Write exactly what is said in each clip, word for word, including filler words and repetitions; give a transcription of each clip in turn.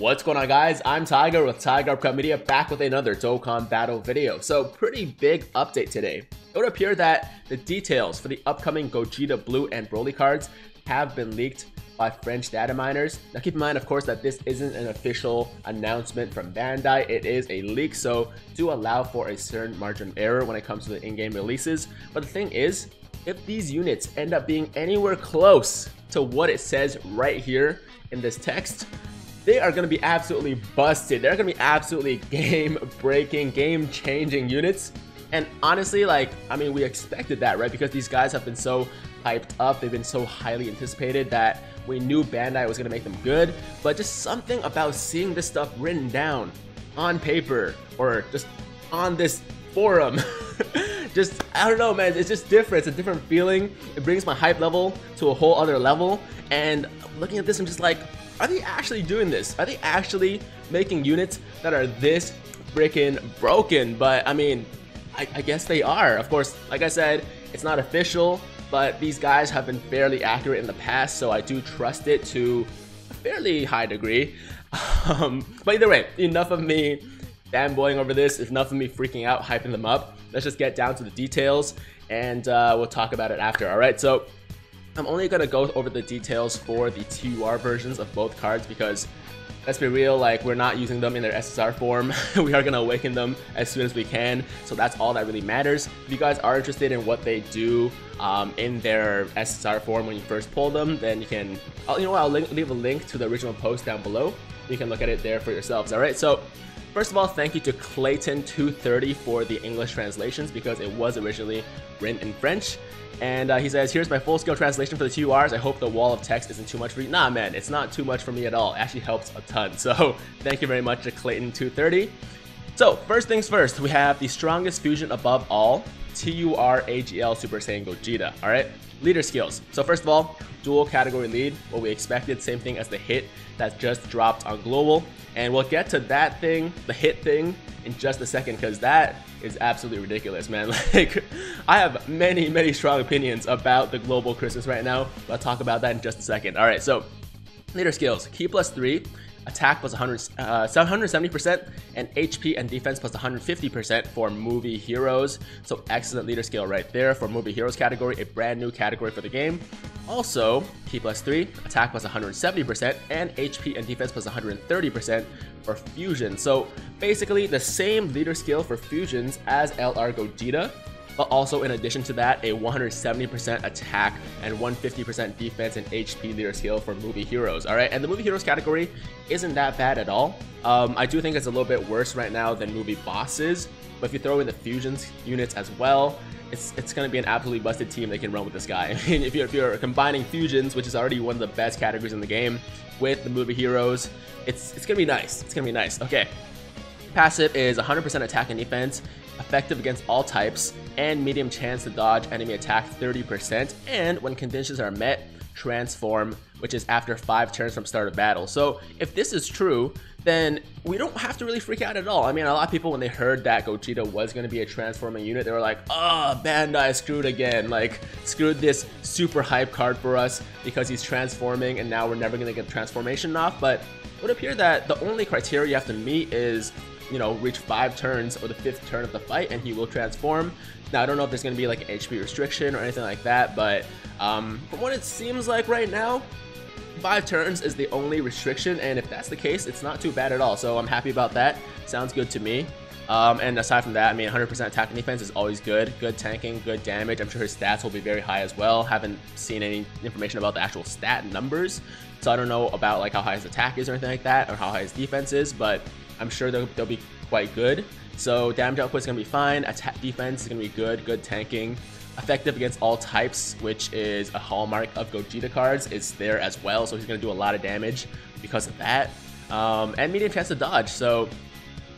What's going on, guys? I'm Tiger with Tiger Uppercut Media, back with another Dokkan Battle video. So pretty big update today. It would appear that the details for the upcoming Gogeta Blue and Broly cards have been leaked by French data miners. Now keep in mind, of course, that this isn't an official announcement from Bandai. It is a leak, so do allow for a certain margin of error when it comes to the in-game releases. But the thing is, if these units end up being anywhere close to what it says right here in this text, they are going to be absolutely busted. They're going to be absolutely game-breaking, game-changing units. And honestly, like, I mean, we expected that, right? Because these guys have been so hyped up. They've been so highly anticipated that we knew Bandai was going to make them good. But just something about seeing this stuff written down on paper or just on this forum. Just, I don't know, man. It's just different. It's a different feeling. It brings my hype level to a whole other level. And looking at this, I'm just like, are they actually doing this? Are they actually making units that are this freaking broken? But I mean, I, I guess they are. Of course, like I said, it's not official, but these guys have been fairly accurate in the past, so I do trust it to a fairly high degree. Um, but either way, enough of me fanboying over this, enough of me freaking out, hyping them up. Let's just get down to the details, and uh, we'll talk about it after, all right? So I'm only going to go over the details for the T U R versions of both cards because, let's be real, like, we're not using them in their S S R form. We are going to awaken them as soon as we can, so that's all that really matters. If you guys are interested in what they do um, in their S S R form when you first pull them, then you can, I'll, you know what, I'll link, leave a link to the original post down below. You can look at it there for yourselves, alright? So, first of all, thank you to Clayton two thirty for the English translations because it was originally written in French. And uh, he says, here's my full-scale translation for the T U Rs. I hope the wall of text isn't too much for you. Nah, man, it's not too much for me at all. It actually helps a ton. So thank you very much to Clayton two thirty. So first things first, we have the strongest fusion above all, T U R A G L Super Saiyan Gogeta. All right, leader skills. So first of all, dual category lead, what we expected, same thing as the hit that just dropped on global. And we'll get to that thing, the hit thing, in just a second, because that is absolutely ridiculous, man. Like, I have many, many strong opinions about the global Christmas right now, but I'll talk about that in just a second. All right, so leader skills, key plus three, attack plus one hundred, uh, seven hundred seventy percent, and H P and defense plus one hundred fifty percent for Movie Heroes. So excellent leader skill right there for Movie Heroes category, a brand new category for the game. Also, key plus three, attack plus one hundred seventy percent, and H P and defense plus one hundred thirty percent for Fusion. So basically the same leader skill for Fusions as L R Gogeta, but also in addition to that, a one hundred seventy percent attack and one hundred fifty percent defense and H P leader skill for Movie Heroes, all right? And the Movie Heroes category isn't that bad at all. Um, I do think it's a little bit worse right now than Movie Bosses, but if you throw in the Fusions units as well, It's, it's going to be an absolutely busted team that can run with this guy. I mean, if you're, if you're combining Fusions, which is already one of the best categories in the game, with the Movie Heroes, it's, it's going to be nice. It's going to be nice. Okay. Passive is one hundred percent attack and defense, effective against all types, and medium chance to dodge enemy attack thirty percent. And when conditions are met, transform, which is after five turns from start of battle. So if this is true, then we don't have to really freak out at all. I mean, a lot of people, when they heard that Gogeta was going to be a transforming unit, they were like, oh, Bandai screwed again. Like, screwed this super hype card for us because he's transforming and now we're never going to get transformation off. But it would appear that the only criteria you have to meet is, you know, reach five turns or the fifth turn of the fight and he will transform. Now, I don't know if there's going to be like an H P restriction or anything like that, but um, from what it seems like right now, five turns is the only restriction, and if that's the case, it's not too bad at all. So I'm happy about that. Sounds good to me. Um, and aside from that, I mean, one hundred percent attack and defense is always good. Good tanking, good damage. I'm sure his stats will be very high as well. Haven't seen any information about the actual stat numbers, so I don't know about like how high his attack is or anything like that, or how high his defense is, but I'm sure they'll, they'll be quite good. So damage output is going to be fine. Attack defense is going to be good. Good tanking. Effective against all types, which is a hallmark of Gogeta cards, is there as well, so he's going to do a lot of damage because of that. Um, and medium chance to dodge, so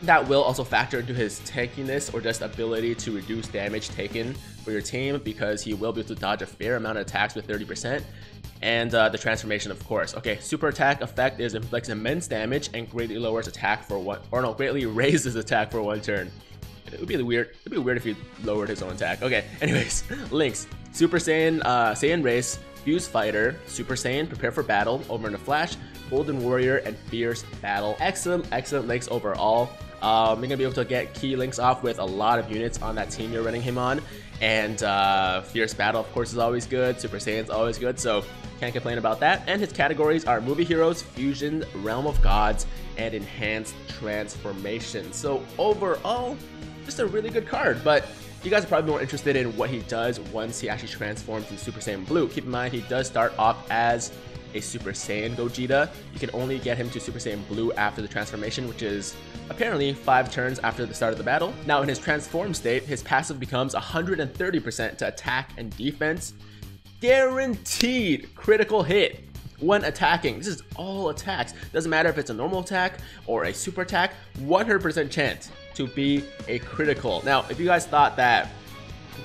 that will also factor into his tankiness or just ability to reduce damage taken for your team because he will be able to dodge a fair amount of attacks with thirty percent. And uh, the transformation, of course. Okay, super attack effect is inflicts immense damage and greatly lowers attack for one, or no, greatly raises attack for one turn. It would be weird. It'd be weird if he lowered his own attack. Okay. Anyways, links: Super Saiyan, uh, Saiyan Race, Fuse Fighter, Super Saiyan, Prepare for Battle, Over in a Flash, Golden Warrior, and Fierce Battle. Excellent, excellent links overall. Um, you're gonna be able to get key links off with a lot of units on that team you're running him on. And uh, Fierce Battle, of course, is always good. Super Saiyan's always good, so can't complain about that. And his categories are Movie Heroes, Fusion, Realm of Gods, and Enhanced Transformation. So overall, just a really good card, but you guys are probably more interested in what he does once he actually transforms into Super Saiyan Blue. Keep in mind, he does start off as a Super Saiyan Gogeta. You can only get him to Super Saiyan Blue after the transformation, which is apparently five turns after the start of the battle. Now, in his transform state, his passive becomes one hundred thirty percent to attack and defense. Guaranteed critical hit when attacking. This is all attacks. Doesn't matter if it's a normal attack or a super attack, one hundred percent chance to be a critical. Now, if you guys thought that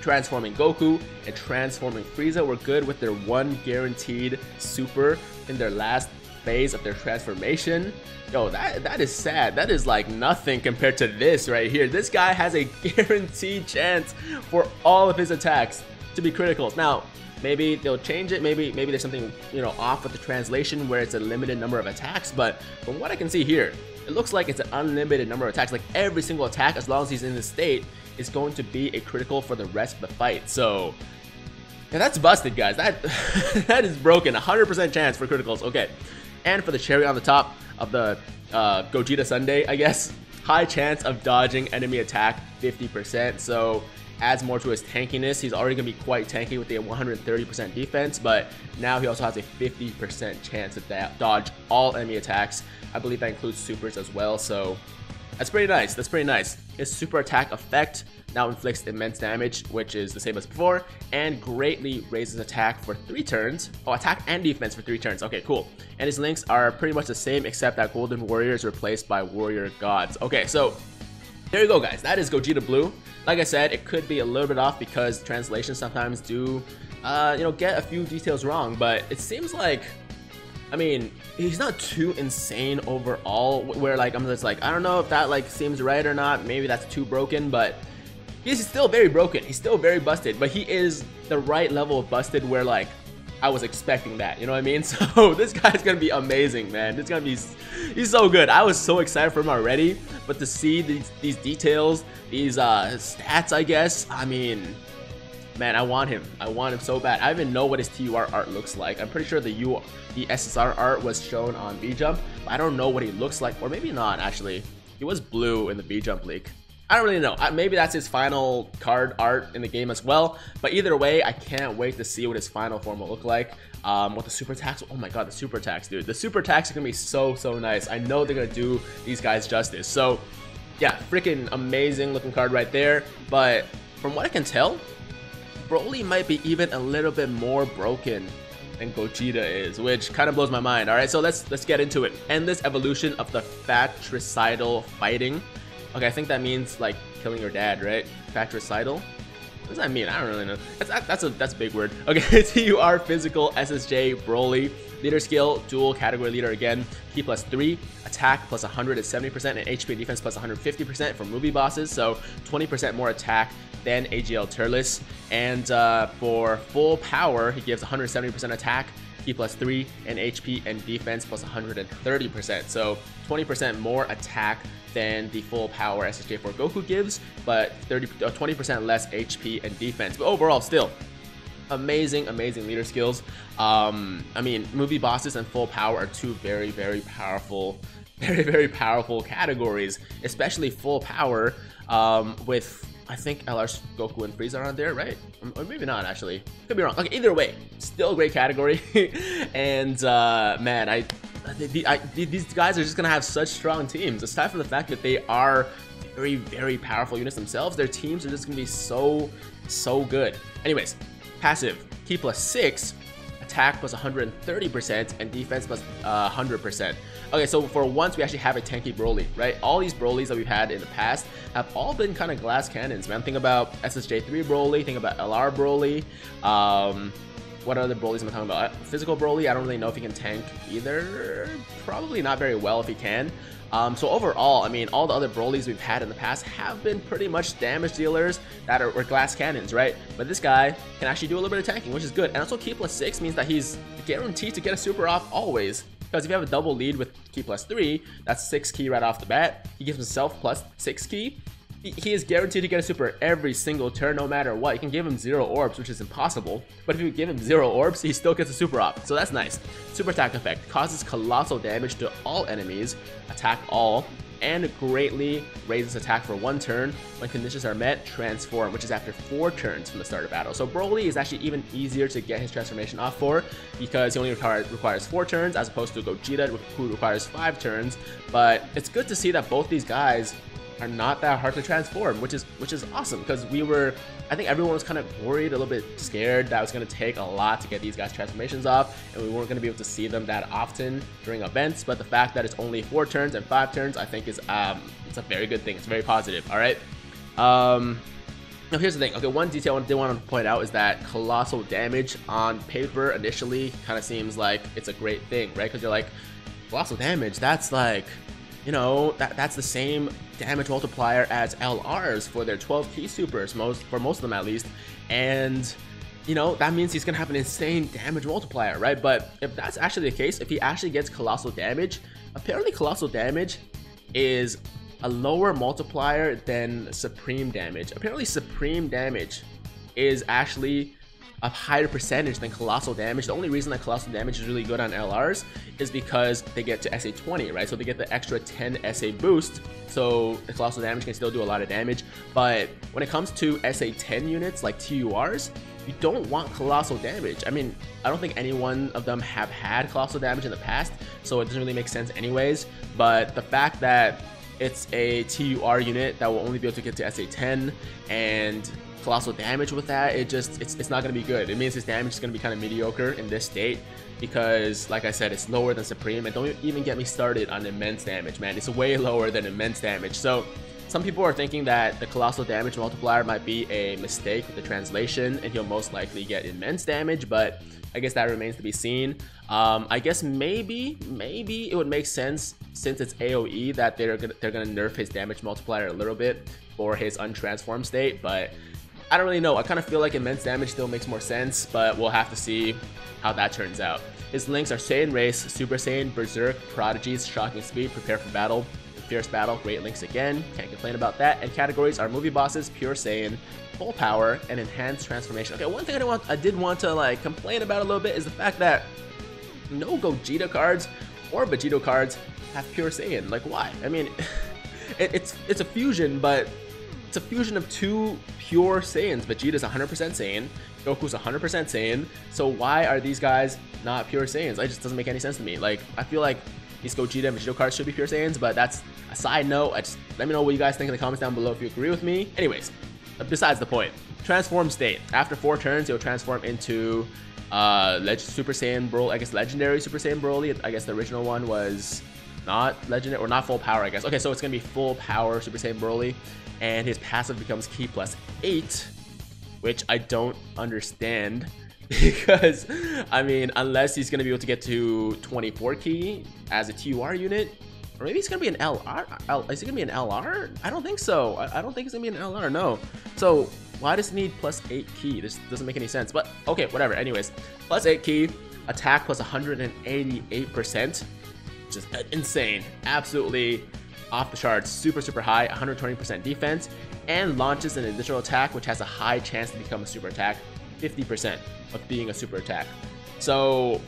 transforming Goku and transforming Frieza were good with their one guaranteed super in their last phase of their transformation, yo, that that is sad. That is like nothing compared to this right here. This guy has a guaranteed chance for all of his attacks to be criticals. Now, maybe they'll change it. Maybe maybe there's something, you know, off with the translation where it's a limited number of attacks. But from what I can see here, it looks like it's an unlimited number of attacks. Like every single attack, as long as he's in this state, is going to be a critical for the rest of the fight. So, yeah, that's busted, guys. That that is broken. one hundred percent chance for criticals. Okay, and for the cherry on the top of the uh, Gogeta Sunday, I guess, high chance of dodging enemy attack, fifty percent. So, adds more to his tankiness. He's already gonna be quite tanky with the one hundred thirty percent defense, but now he also has a fifty percent chance to dodge all enemy attacks. I believe that includes supers as well, so that's pretty nice. That's pretty nice. His super attack effect now inflicts immense damage, which is the same as before, and greatly raises attack for three turns. Oh, attack and defense for three turns. Okay, cool. And his links are pretty much the same, except that Golden Warrior is replaced by Warrior Gods. Okay, so there you go, guys. That is Gogeta Blue. Like I said, it could be a little bit off because translations sometimes do, uh, you know, get a few details wrong. But it seems like, I mean, he's not too insane overall. Where like I'm just like, I don't know if that like seems right or not. Maybe that's too broken, but he's still very broken. He's still very busted. But he is the right level of busted where like I was expecting that, you know what I mean? So this guy's gonna be amazing, man. This gonna be, he's so good. I was so excited for him already, but to see these, these details, these uh, stats, I guess, I mean, man, I want him. I want him so bad. I even know what his T U R art looks like. I'm pretty sure the U, the S S R art was shown on V Jump, but I don't know what he looks like, or maybe not, actually. He was blue in the V Jump leak. I don't really know. Maybe that's his final card art in the game as well. But either way, I can't wait to see what his final form will look like. Um, with the super attacks. Oh my god, the super attacks, dude. The super attacks are going to be so, so nice. I know they're going to do these guys justice. So, yeah, freaking amazing looking card right there. But from what I can tell, Broly might be even a little bit more broken than Gogeta is, which kind of blows my mind. All right, so let's let's get into it. And this evolution of the fratricidal fighting. Okay, I think that means like killing your dad, right? Fratricidal? What does that mean? I don't really know. That's that's a that's a big word. Okay, T U R physical S S J Broly leader skill dual category leader again. Key plus three, attack plus one hundred seventy percent, and H P defense plus one hundred fifty percent for movie bosses. So twenty percent more attack than A G L Turles. And uh, for full power, he gives one hundred seventy percent attack. Key plus three, and H P and defense plus one hundred thirty percent. So twenty percent more attack than the full power S S J four Goku gives, but thirty, twenty percent less H P and defense. But overall, still amazing, amazing leader skills. Um, I mean, movie bosses and full power are two very, very powerful, very, very powerful categories, especially full power um, with, I think L R Goku and Frieza are on there, right? Or maybe not, actually. Could be wrong. Okay, either way, still a great category. And, uh, man, I, I, I these guys are just going to have such strong teams. Aside from the fact that they are very, very powerful units themselves, their teams are just going to be so, so good. Anyways, passive. Key plus six, attack plus one hundred thirty percent, and defense plus uh, one hundred percent. Okay, so for once we actually have a tanky Broly, right? All these Brolys that we've had in the past have all been kind of glass cannons, man. Think about S S J three Broly, think about L R Broly. Um, what other Brolys am I talking about? Physical Broly, I don't really know if he can tank either. Probably not very well if he can. Um, so overall, I mean, all the other Brolys we've had in the past have been pretty much damage dealers that are were glass cannons, right? But this guy can actually do a little bit of tanking, which is good. And also, key plus six means that he's guaranteed to get a super off always. Because if you have a double lead with ki plus three, that's six ki right off the bat. He gives himself plus six ki. He is guaranteed to get a super every single turn, no matter what. You can give him zero orbs, which is impossible, but if you give him zero orbs, he still gets a super op, so that's nice. Super attack effect causes colossal damage to all enemies, attack all, and greatly raises attack for one turn. When conditions are met, transform, which is after four turns from the start of battle. So Broly is actually even easier to get his transformation off for, because he only requires, requires four turns, as opposed to Gogeta, who requires five turns. But it's good to see that both these guys are not that hard to transform, which is which is awesome, because we were, I think everyone was kind of worried, a little bit scared that it was going to take a lot to get these guys' transformations off, and we weren't going to be able to see them that often during events. But the fact that it's only four turns and five turns, I think is um it's a very good thing. It's very positive. All right. Um, now here's the thing. Okay, one detail I did want to point out is that colossal damage on paper initially kind of seems like it's a great thing, right? Because you're like, colossal damage, that's like, you know, that that's the same damage multiplier as L Rs for their twelve key supers, most for most of them at least, and you know that means he's gonna have an insane damage multiplier, right? But if that's actually the case, if he actually gets colossal damage, apparently colossal damage is a lower multiplier than supreme damage. Apparently supreme damage is actually a higher percentage than colossal damage. The only reason that colossal damage is really good on L Rs is because they get to S A twenty, right? So they get the extra ten S A boost, so the colossal damage can still do a lot of damage. But when it comes to S A ten units like T U Rs, you don't want colossal damage. I mean, I don't think any one of them have had colossal damage in the past, so it doesn't really make sense anyways. But the fact that it's a T U R unit that will only be able to get to S A ten and colossal damage with that, it just it's, it's not going to be good. It means his damage is going to be kind of mediocre in this state, because like I said, it's lower than supreme. And don't even get me started on immense damage, man. It's way lower than immense damage. So some people are thinking that the colossal damage multiplier might be a mistake with the translation, and he'll most likely get immense damage, but I guess that remains to be seen. Um, I guess maybe, maybe it would make sense, since it's A O E, that they're gonna, they're going to nerf his damage multiplier a little bit for his untransformed state, but I don't really know. I kind of feel like immense damage still makes more sense, but we'll have to see how that turns out. His links are Saiyan Race, Super Saiyan, Berserk, Prodigies, Shocking Speed, Prepare for Battle, Fierce Battle, Great Links again, can't complain about that. And categories are Movie Bosses, Pure Saiyan, Full Power, and Enhanced Transformation. Okay, one thing I did want, I did want to like complain about a little bit is the fact that no Gogeta cards or Vegito cards have Pure Saiyan. Like, why? I mean, it, it's it's a fusion, but it's a fusion of two pure Saiyans. Vegeta's one hundred percent Saiyan, Goku's one hundred percent Saiyan, so why are these guys not pure Saiyans? It just doesn't make any sense to me. Like, I feel like these Gogeta and Vegito cards should be pure Saiyans, but that's a side note. I just, let me know what you guys think in the comments down below if you agree with me. Anyways, besides the point, transform state. After four turns, he'll transform into uh, Leg Super Saiyan Broly, I guess legendary Super Saiyan Broly. I guess the original one was not legendary, or not full power, I guess. Okay, so it's gonna be full power Super Saiyan Broly. And his passive becomes ki plus eight, which I don't understand, because I mean, unless he's gonna be able to get to twenty-four ki as a T U R unit, or maybe he's gonna be an L R. Is he gonna be an L R? I don't think so. I don't think it's gonna be an L R. No. So why does he need plus eight ki? This doesn't make any sense. But okay, whatever. Anyways, plus eight ki, attack plus one hundred eighty-eight percent, which is insane. Absolutely off the charts, super super high, one hundred twenty percent defense, and launches an additional attack which has a high chance to become a super attack, fifty percent of being a super attack. So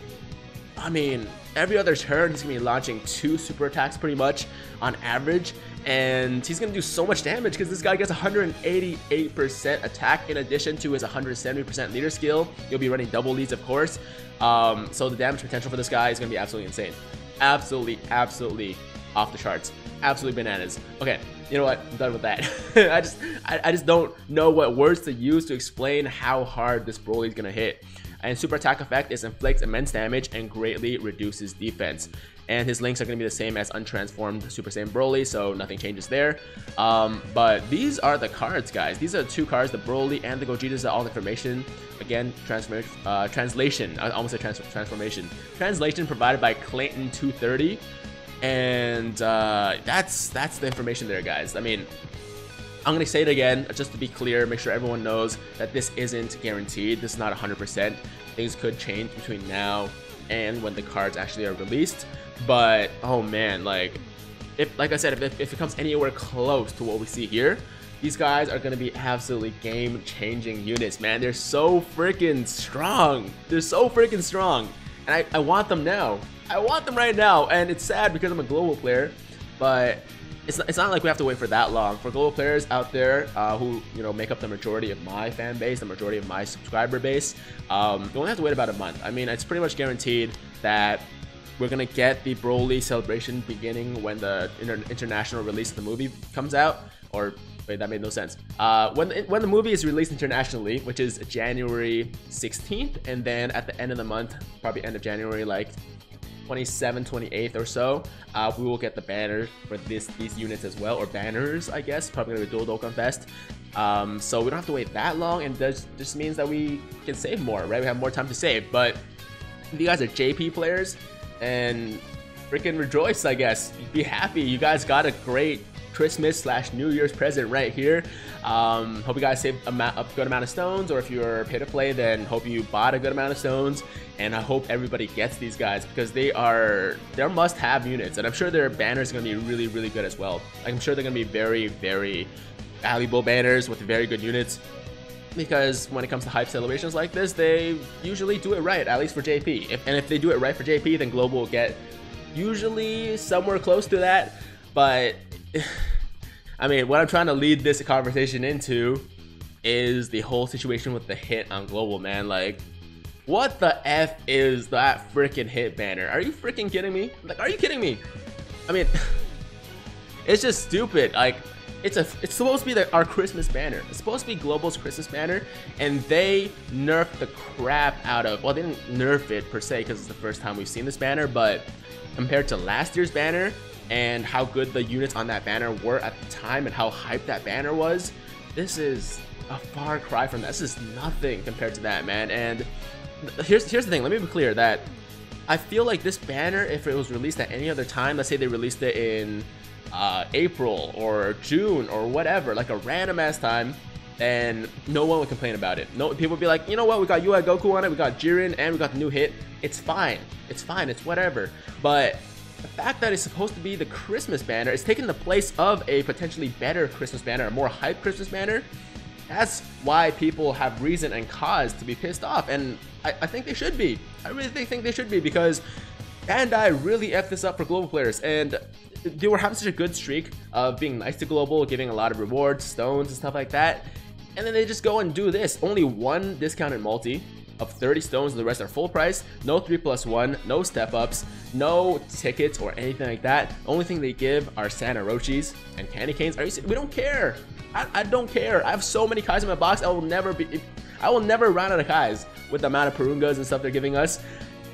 I mean, every other turn he's gonna be launching two super attacks pretty much on average, and he's gonna do so much damage because this guy gets one hundred eighty-eight percent attack in addition to his one hundred seventy percent leader skill. You'll be running double leads, of course, um, so the damage potential for this guy is gonna be absolutely insane. Absolutely, absolutely off the charts. Absolutely bananas. Okay, you know what? I'm done with that. I just I, I just don't know what words to use to explain how hard this Broly is gonna hit. And super attack effect is inflicts immense damage and greatly reduces defense. And his links are gonna be the same as untransformed Super Saiyan Broly, so nothing changes there. Um, but these are the cards, guys. These are the two cards, the Broly and the Gogeta's, all information. Again, transform uh, translation. I almost said trans transformation. Translation provided by Clayton two thirty. And uh, that's that's the information there, guys. I mean, I'm gonna say it again just to be clear, make sure everyone knows that this isn't guaranteed. This is not one hundred percent. Things could change between now and when the cards actually are released. But oh man, like if like I said, if, if it comes anywhere close to what we see here, these guys are gonna be absolutely game-changing units, man. They're so freaking strong. They're so freaking strong, and I, I want them now. I want them right now, and it's sad because I'm a global player, but it's not, it's not like we have to wait for that long. For global players out there uh, who you know make up the majority of my fan base, the majority of my subscriber base, um, you only have to wait about a month. I mean, it's pretty much guaranteed that we're gonna get the Broly celebration beginning when the inter international release of the movie comes out, or. Wait, that made no sense. Uh, when, when the movie is released internationally, which is January sixteenth, and then at the end of the month, probably end of January, like twenty-seventh, twenty-eighth or so, uh, we will get the banner for this these units as well, or banners, I guess, probably gonna be Dual Dokkan Fest. Um, so we don't have to wait that long, and that just means that we can save more, right? We have more time to save, but if you guys are J P players, and freaking rejoice, I guess. Be happy, you guys got a great Christmas slash New Year's present right here. Um, hope you guys saved a, a good amount of stones, or if you're pay to play, then hope you bought a good amount of stones. And I hope everybody gets these guys because they are they're must-have units, and I'm sure their banners are gonna be really, really good as well. Like, I'm sure they're gonna be very, very valuable banners with very good units. Because when it comes to hype celebrations like this, they usually do it right, at least for J P. If, and if they do it right for J P, then global will get usually somewhere close to that. But I mean, what I'm trying to lead this conversation into is the whole situation with the hit on global, man. Like, what the F is that freaking hit banner? Are you freaking kidding me? Like, are you kidding me? I mean, it's just stupid. Like, it's a it's supposed to be the, our Christmas banner. It's supposed to be global's Christmas banner, and they nerfed the crap out of, well, they didn't nerf it per se because it's the first time we've seen this banner, but compared to last year's banner, and how good the units on that banner were at the time and how hyped that banner was, this is a far cry from that. This is nothing compared to that, man. And here's here's the thing, let me be clear that I feel like this banner, if it was released at any other time, let's say they released it in uh, April or June or whatever, like a random ass time, and no one would complain about it. No, people would be like, you know what, we got U I Goku on it, we got Jiren, and we got the new hit. It's fine, it's fine, it's whatever. But the fact that it's supposed to be the Christmas banner, it's taking the place of a potentially better Christmas banner, a more hype Christmas banner. That's why people have reason and cause to be pissed off, and I, I think they should be. I really think they should be, because Bandai really effed this up for global players, and they were having such a good streak of being nice to global, giving a lot of rewards, stones, and stuff like that, and then they just go and do this. Only one discounted multi of thirty stones, and the rest are full price. No three plus one, no step ups, no tickets or anything like that. Only thing they give are Santa Rochis and candy canes. Are you we don't care. I, I don't care. I have so many Kais in my box. I will never be I will never run out of Kais with the amount of Purungas and stuff they're giving us.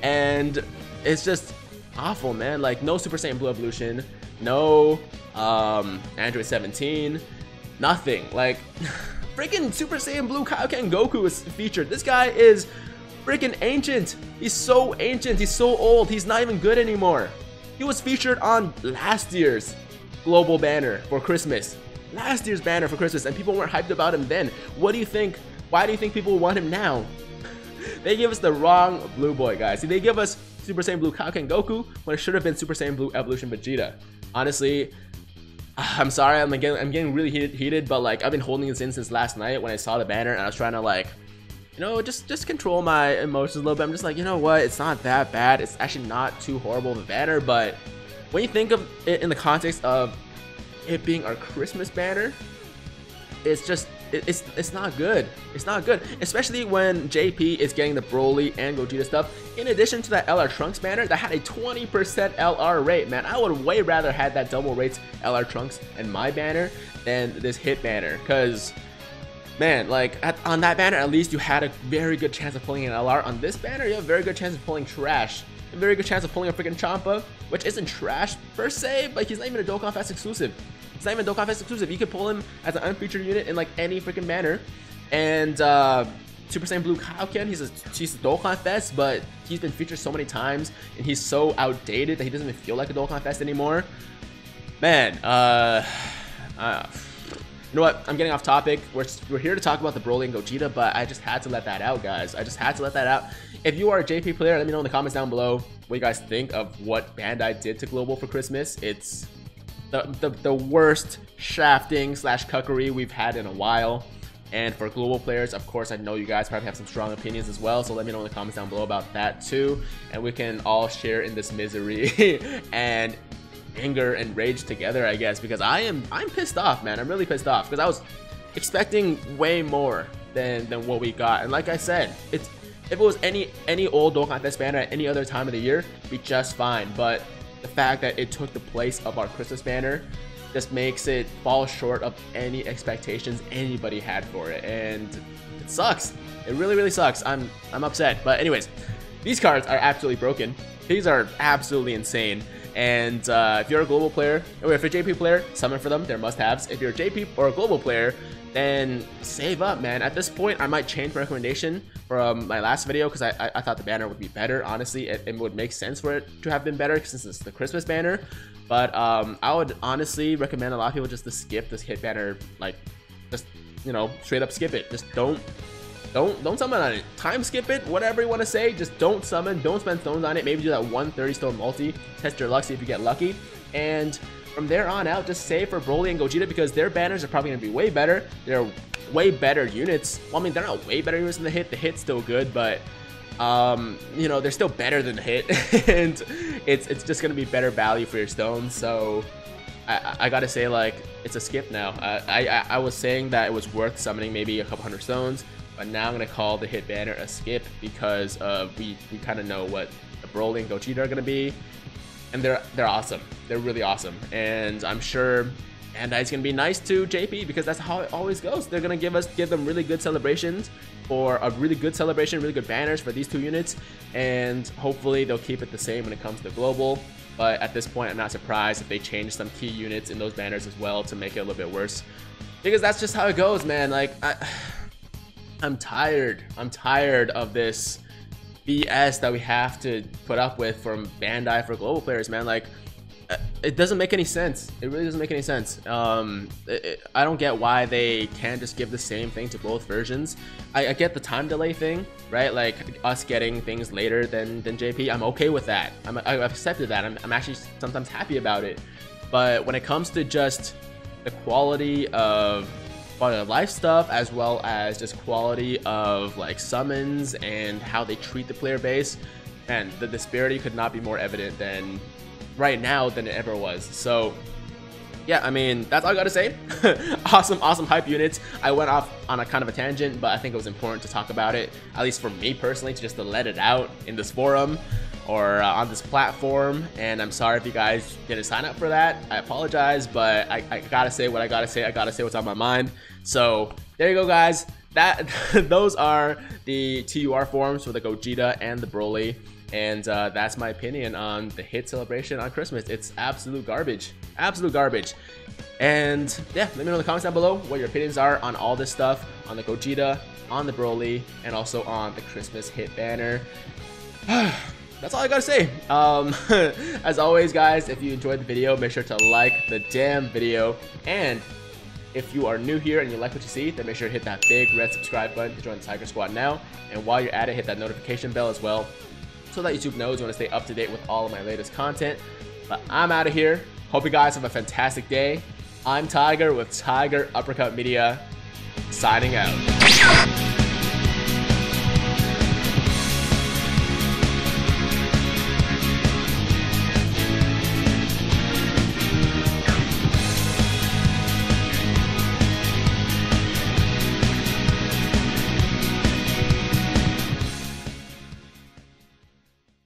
And it's just awful, man. Like, no Super Saiyan Blue Evolution, no um Android seventeen, nothing. Like freaking Super Saiyan Blue Kaioken Goku is featured. This guy is freaking ancient. He's so ancient. He's so old. He's not even good anymore. He was featured on last year's global banner for Christmas. Last year's banner for Christmas, and people weren't hyped about him then. What do you think? Why do you think people want him now? They give us the wrong blue boy, guys. See, they give us Super Saiyan Blue Kaioken Goku when it should have been Super Saiyan Blue Evolution Vegeta. Honestly, I'm sorry, I'm getting, I'm getting really heated, heated, but like, I've been holding this in since last night when I saw the banner, and I was trying to like, you know, just, just control my emotions a little bit. I'm just like, you know what, it's not that bad. It's actually not too horrible of a banner, but when you think of it in the context of it being our Christmas banner, it's just, it, it's, it's not good. It's not good, especially when J P is getting the Broly and Gogeta stuff. In addition to that L R Trunks banner that had a twenty percent L R rate, man, I would way rather had that double rates L R Trunks and my banner than this hit banner, because, man, like, at, on that banner, at least you had a very good chance of pulling an L R. On this banner, you have a very good chance of pulling trash. A very good chance of pulling a freaking Chompa, which isn't trash per se, but he's not even a Dokkan Fest exclusive. He's not even a Dokkan Fest exclusive. You could pull him as an unfeatured unit in, like, any freaking banner, and, uh... Super Saiyan Blue Kaioken, he's a, he's a Dokkan Fest, but he's been featured so many times, and he's so outdated that he doesn't even feel like a Dokkan Fest anymore. Man, uh, uh, You know what? I'm getting off topic. We're, we're here to talk about the Broly and Gogeta, but I just had to let that out, guys. I just had to let that out. If you are a J P player, let me know in the comments down below what you guys think of what Bandai did to Global for Christmas. It's the, the, the worst shafting slash cuckery we've had in a while. And for Global players, of course, I know you guys probably have some strong opinions as well, so let me know in the comments down below about that too, and we can all share in this misery and anger and rage together, I guess, because I am I'm pissed off, man. I'm really pissed off because I was expecting way more than than what we got. And like I said, it's if it was any any old Dokkan Fest banner at any other time of the year, it'd be just fine. But the fact that it took the place of our Christmas banner just makes it fall short of any expectations anybody had for it, and it sucks. It really, really sucks. I'm, I'm upset. But anyways, these cards are absolutely broken. These are absolutely insane. And uh, if you're a global player, or if you're a J P player, summon for them. They're must-haves. If you're a J P or a global player, then save up, man. At this point, I might change my recommendation from my last video because I, I, I thought the banner would be better. Honestly, it, it would make sense for it to have been better since it's the Christmas banner. But um, I would honestly recommend a lot of people just to skip this hit banner, like just, you know, straight up skip it. Just don't, don't, don't summon on it. Time skip it, whatever you want to say. Just don't summon, don't spend stones on it. Maybe do that one thirty stone multi, test your luck, see if you get lucky. And from there on out, just save for Broly and Gogeta because their banners are probably going to be way better. They're way better units. Well, I mean, they're not way better units than the hit. The hit's still good, but, um, you know, they're still better than the hit. And it's it's just going to be better value for your stones. So I, I got to say, like, it's a skip now. Uh, I, I, I was saying that it was worth summoning maybe a couple hundred stones, but now I'm going to call the hit banner a skip because uh, we, we kind of know what the Broly and Gogeta are going to be. And they're they're awesome. They're really awesome. And I'm sure Bandai's gonna be nice to J P because that's how it always goes. They're gonna give us give them really good celebrations or a really good celebration, really good banners for these two units. And hopefully they'll keep it the same when it comes to global. But at this point, I'm not surprised if they change some key units in those banners as well to make it a little bit worse. Because that's just how it goes, man. Like I I'm tired. I'm tired of this B S that we have to put up with from Bandai for global players, man. Like, it doesn't make any sense. It really doesn't make any sense. Um, it, it, I don't get why they can't just give the same thing to both versions. I, I get the time delay thing, right? Like us getting things later than than J P. I'm okay with that. I'm, I've accepted that. I'm, I'm actually sometimes happy about it. But when it comes to just the quality of quality of life stuff, as well as just quality of like summons and how they treat the player base, and the disparity could not be more evident than right now than it ever was. So yeah, I mean, that's all I gotta say. Awesome, awesome hype units. I went off on a kind of a tangent, but I think it was important to talk about it, at least for me personally, to just to let it out in this forum or uh, on this platform. And I'm sorry if you guys didn't sign up for that. I apologize, but I, I gotta say what I gotta say. I gotta say what's on my mind. So there you go, guys. That those are the T U R forms for the Gogeta and the Broly, and uh, that's my opinion on the hit celebration on Christmas. It's absolute garbage, absolute garbage. And yeah, let me know in the comments down below what your opinions are on all this stuff, on the Gogeta, on the Broly, and also on the Christmas hit banner. That's all I gotta say. Um, as always, guys, if you enjoyed the video, make sure to like the damn video. And if you are new here and you like what you see, then make sure to hit that big red subscribe button to join the Tiger Squad now. And while you're at it, hit that notification bell as well, so that YouTube knows you want to stay up to date with all of my latest content. But I'm out of here. Hope you guys have a fantastic day. I'm Tiger with Tiger Uppercut Media, signing out.